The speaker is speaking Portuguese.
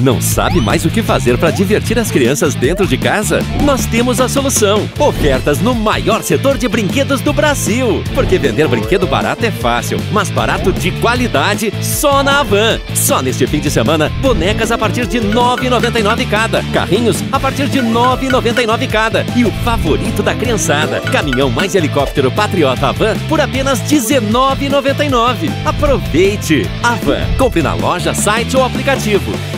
Não sabe mais o que fazer para divertir as crianças dentro de casa? Nós temos a solução! Ofertas no maior setor de brinquedos do Brasil! Porque vender brinquedo barato é fácil, mas barato de qualidade só na Havan! Só neste fim de semana, bonecas a partir de R$ 9,99 cada, carrinhos a partir de R$ 9,99 cada e o favorito da criançada, caminhão mais helicóptero Patriota Havan por apenas R$ 19,99. Aproveite! Havan! Compre na loja, site ou aplicativo.